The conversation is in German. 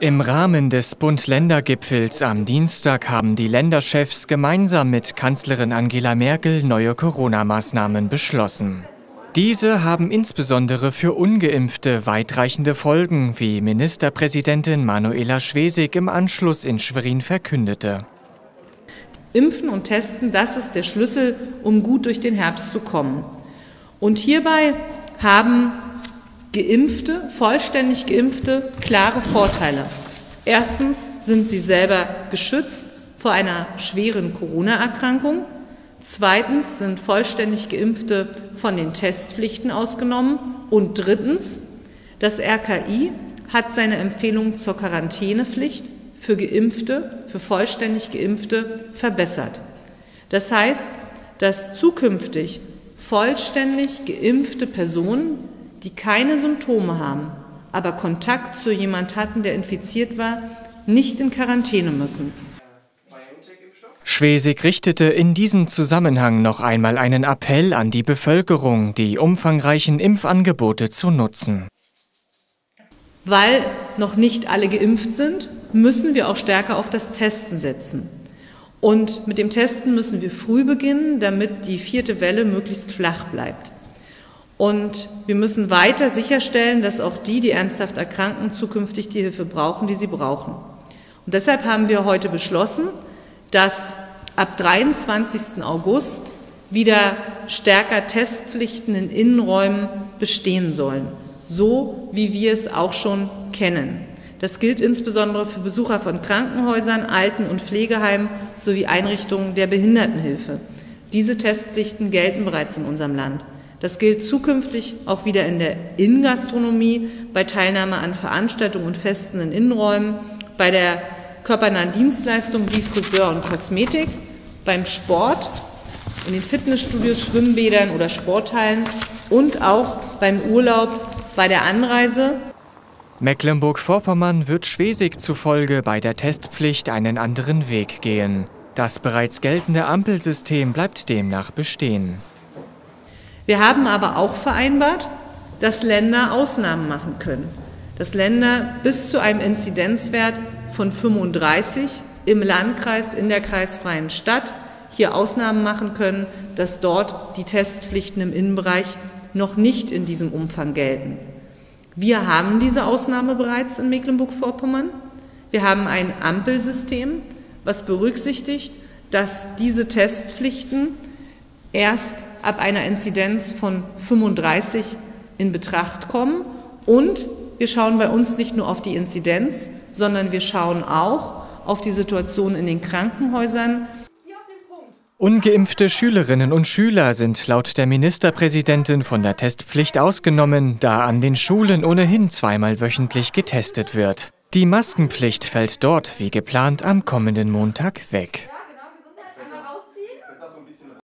Im Rahmen des Bund-Länder-Gipfels am Dienstag haben die Länderchefs gemeinsam mit Kanzlerin Angela Merkel neue Corona-Maßnahmen beschlossen. Diese haben insbesondere für Ungeimpfte weitreichende Folgen, wie Ministerpräsidentin Manuela Schwesig im Anschluss in Schwerin verkündete. Impfen und testen, das ist der Schlüssel, um gut durch den Herbst zu kommen. Und hierbei haben Geimpfte, vollständig Geimpfte, klare Vorteile. Erstens sind sie selber geschützt vor einer schweren Corona-Erkrankung. Zweitens sind vollständig Geimpfte von den Testpflichten ausgenommen. Und drittens, das RKI hat seine Empfehlung zur Quarantänepflicht für Geimpfte, für vollständig Geimpfte verbessert. Das heißt, dass zukünftig vollständig geimpfte Personen, die keine Symptome haben, aber Kontakt zu jemandem hatten, der infiziert war, nicht in Quarantäne müssen. Schwesig richtete in diesem Zusammenhang noch einmal einen Appell an die Bevölkerung, die umfangreichen Impfangebote zu nutzen. Weil noch nicht alle geimpft sind, müssen wir auch stärker auf das Testen setzen. Und mit dem Testen müssen wir früh beginnen, damit die vierte Welle möglichst flach bleibt. Und wir müssen weiter sicherstellen, dass auch die, die ernsthaft erkranken, zukünftig die Hilfe brauchen, die sie brauchen. Und deshalb haben wir heute beschlossen, dass ab 23. August wieder stärker Testpflichten in Innenräumen bestehen sollen, so wie wir es auch schon kennen. Das gilt insbesondere für Besucher von Krankenhäusern, Alten- und Pflegeheimen sowie Einrichtungen der Behindertenhilfe. Diese Testpflichten gelten bereits in unserem Land. Das gilt zukünftig auch wieder in der Innengastronomie, bei Teilnahme an Veranstaltungen und Festen in Innenräumen, bei der körpernahen Dienstleistungen wie Friseur und Kosmetik, beim Sport, in den Fitnessstudios, Schwimmbädern oder Sporthallen und auch beim Urlaub, bei der Anreise. Mecklenburg-Vorpommern wird Schwesig zufolge bei der Testpflicht einen anderen Weg gehen. Das bereits geltende Ampelsystem bleibt demnach bestehen. Wir haben aber auch vereinbart, dass Länder Ausnahmen machen können, dass Länder bis zu einem Inzidenzwert von 35 im Landkreis, in der kreisfreien Stadt hier Ausnahmen machen können, dass dort die Testpflichten im Innenbereich noch nicht in diesem Umfang gelten. Wir haben diese Ausnahme bereits in Mecklenburg-Vorpommern. Wir haben ein Ampelsystem, was berücksichtigt, dass diese Testpflichten erst ab einer Inzidenz von 35 in Betracht kommen. Und wir schauen bei uns nicht nur auf die Inzidenz, sondern wir schauen auch auf die Situation in den Krankenhäusern. Ungeimpfte Schülerinnen und Schüler sind laut der Ministerpräsidentin von der Testpflicht ausgenommen, da an den Schulen ohnehin zweimal wöchentlich getestet wird. Die Maskenpflicht fällt dort wie geplant am kommenden Montag weg.